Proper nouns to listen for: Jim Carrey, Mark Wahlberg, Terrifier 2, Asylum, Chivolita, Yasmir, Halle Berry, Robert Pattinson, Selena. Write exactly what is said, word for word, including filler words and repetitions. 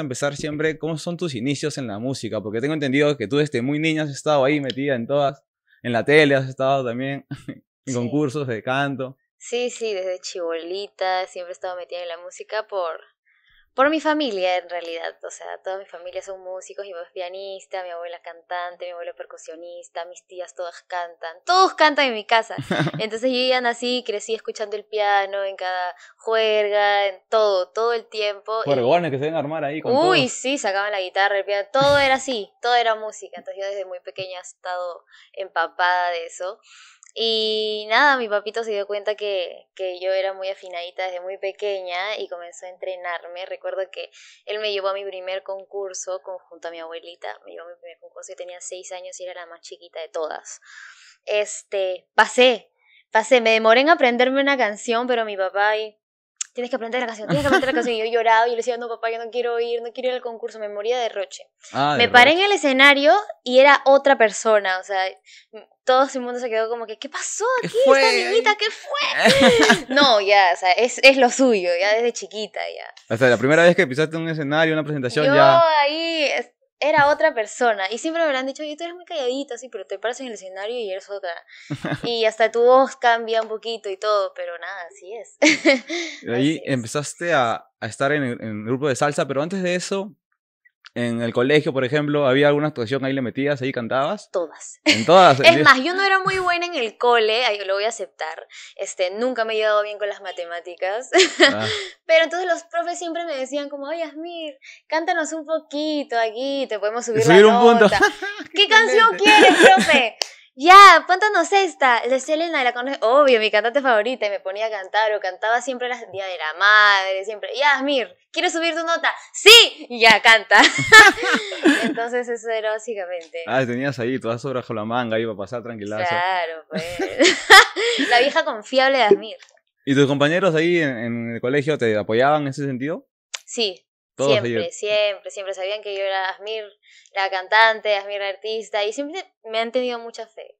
empezar siempre, ¿cómo son tus inicios en la música? Porque tengo entendido que tú desde muy niña has estado ahí metida en todas, en la tele has estado también, en sí. concursos de canto. Sí, sí, desde Chivolita siempre he estado metida en la música por, por mi familia en realidad, o sea, toda mi familia son músicos, mi mamá es pianista, mi abuela cantante, mi abuelo percusionista, mis tías todas cantan, todos cantan en mi casa, entonces yo ya nací, crecí escuchando el piano en cada juerga, en todo, todo el tiempo. Juergones y... que se ven a armar ahí con todo. Uy, todos. Sí, sacaban la guitarra, el piano, todo era así, todo era música, entonces yo desde muy pequeña he estado empapada de eso. Y nada, mi papito se dio cuenta que, que yo era muy afinadita desde muy pequeña y comenzó a entrenarme. Recuerdo que él me llevó a mi primer concurso con, junto a mi abuelita. Me llevó a mi primer concurso, yo tenía seis años y era la más chiquita de todas. Este, pasé, pasé. Me demoré en aprenderme una canción, pero mi papá... Y, tienes que aprender la canción, tienes que aprender la canción. Y yo lloraba y yo le decía, no papá, yo no quiero ir, no quiero ir al concurso, me moría de roche. Ah, me paré en el escenario y era otra persona, o sea, todo el mundo se quedó como que, ¿qué pasó aquí? ¿Qué fue? ¿Esta niñita qué fue? No, ya, o sea, es, es lo suyo, ya desde chiquita, ya. O sea, la primera vez que pisaste un escenario, una presentación, yo ya... Yo ahí... Era otra persona, y siempre me lo han dicho, oye, tú eres muy calladita, así, pero te paras en el escenario y eres otra, y hasta tu voz cambia un poquito y todo, pero nada, así es. Y ahí empezaste a, a estar en el, en el grupo de salsa, pero antes de eso, en el colegio, por ejemplo, ¿había alguna actuación ahí le metías, ahí cantabas? Todas. En todas. Es más, yo no era muy buena en el cole, ahí lo voy a aceptar, este, nunca me he llevado bien con las matemáticas. Ah. Pero entonces los profes siempre me decían como, oye, Yasmir, cántanos un poquito aquí, te podemos subir, subir la un nota. Punto. ¿Qué canción quieres, profe? Ya, cántanos esta, de Selena, la conoces, obvio, mi cantante favorita, y me ponía a cantar, o cantaba siempre las Día de la Madre, siempre, Yasmir, ¿quieres subir tu nota? ¡Sí! Y ya, canta. Entonces eso era básicamente. Ah, tenías ahí, todas horas bajo la manga, iba a pasar tranquilazo. Claro, pues. La vieja confiable de Yasmir. ¿Y tus compañeros ahí en, en el colegio te apoyaban en ese sentido? Sí. Todos siempre, ellos. siempre, siempre sabían que yo era Yasmir, la cantante, Yasmir la artista, y siempre me han tenido mucha fe.